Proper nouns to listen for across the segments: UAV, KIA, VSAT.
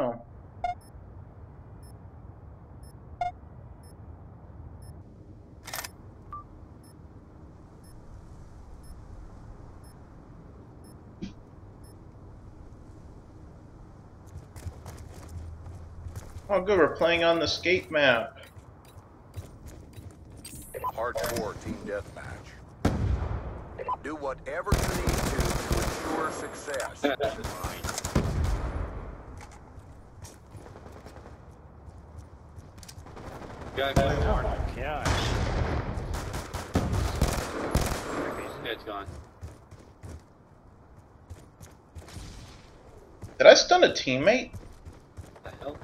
Oh. Oh good, we're playing on the skate map. Hardcore team deathmatch. Do whatever you need to ensure success. Guy going hard. Yeah. Head's gone. Did I stun a teammate? What the hell?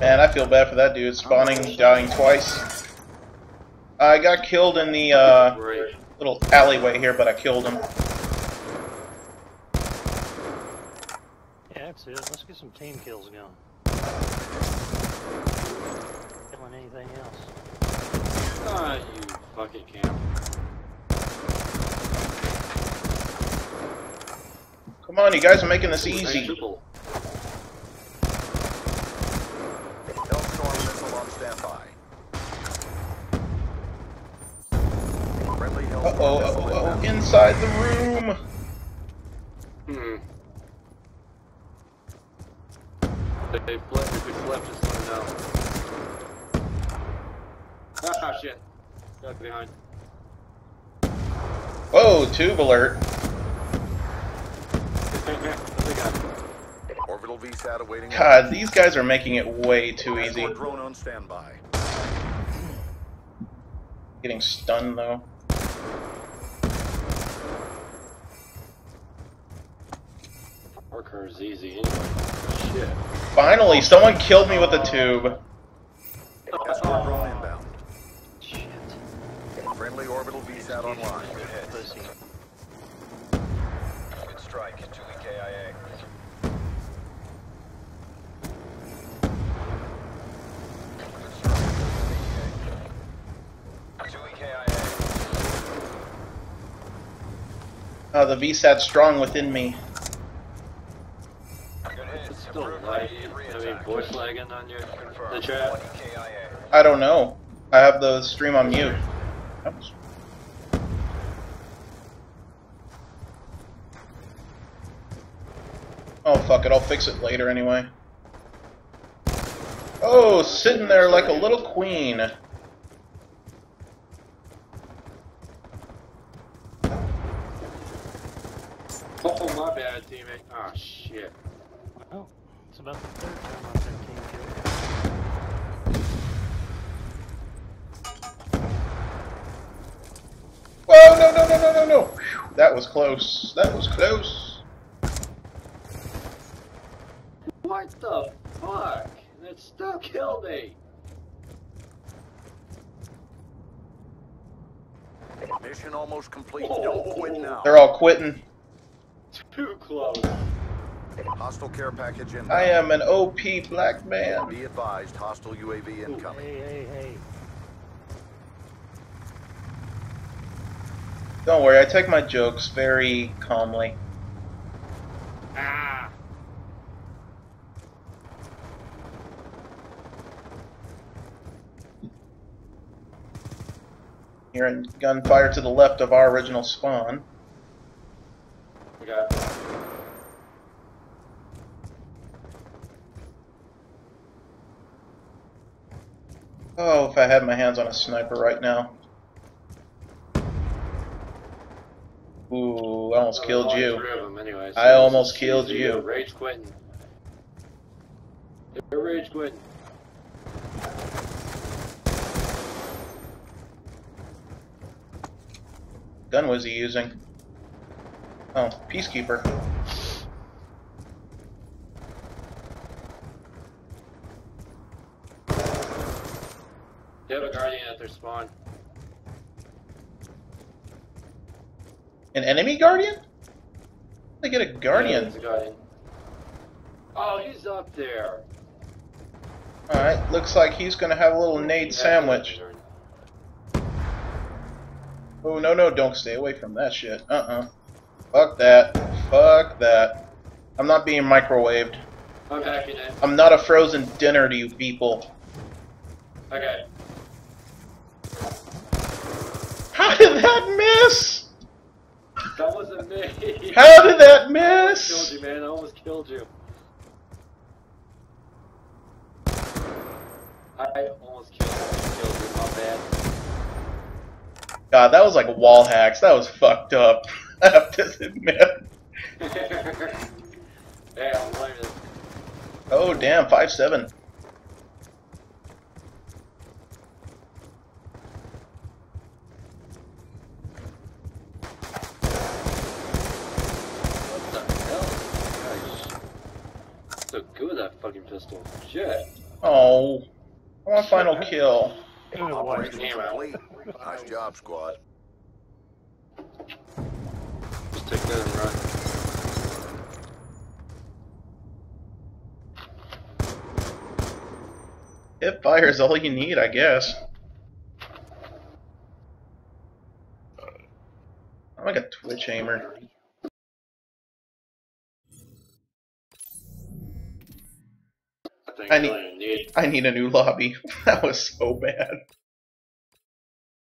Man, I feel bad for that dude, spawning, dying twice. I got killed in the little alleyway here, but I killed him. Yeah, that's it. Let's get some team kills going. Killing anything else. Ah, you fucking camp. Come on, you guys are making this easy. Uh-oh, uh-oh, inside the room! They flipped, if we slept, just let it out. Ah, oh, shit. Got behind. Whoa, tube alert. Orbital VSAT awaiting. God, these guys are making it way too easy. Drone on standby. Getting stunned, though. Parker's easy anyway. Shit. Finally, someone killed me with a tube. Oh. Shit. Friendly orbital VSAT online. Good strike to the KIA. Oh, the VSAT's strong within me. It's still light. I mean, voice lagging on your the chat. I don't know. I have the stream on mute. Oops. Oh fuck it, I'll fix it later anyway. Oh, sitting there like a little queen. My bad, teammate. Oh shit. Oh, it's about the third time I've been team killed. Whoa, no. Whew, that was close. What the fuck? That still killed me. Mission almost complete. Oh. Don't quit now. They're all quitting. Too close. Hostile care package in. I am an OP black man. Be advised, hostile UAV incoming. Ooh, hey. Don't worry, I take my jokes very calmly. Ah. Hearing gunfire to the left of our original spawn. Oh, if I had my hands on a sniper right now. Ooh, I almost killed you. I almost killed you. Rage quitting. They're rage quitting. What gun was he using? Oh, Peacekeeper. They have a Guardian at their spawn. An enemy Guardian? They get a Guardian. Yeah, it's a Guardian. Oh, he's up there. Alright, looks like he's gonna have a little nade sandwich. Oh, no, no, don't stay away from that shit. Fuck that. Fuck that. I'm not being microwaved. Okay. I'm not a frozen dinner to you people. Okay. How did that miss? That wasn't me. How did that miss? I almost killed you, man. I almost killed you. I almost killed you. My bad. God, that was like wall hacks. That was fucked up. I have to admit. Damn, look at this. Oh, damn, 5-7. So good with that fucking pistol. Shit. Oh. I want a final kill. Nice job, squad. Just take that and run. Hip fire is all you need, I guess. I'm like a twitch aimer. I need a new lobby. That was so bad.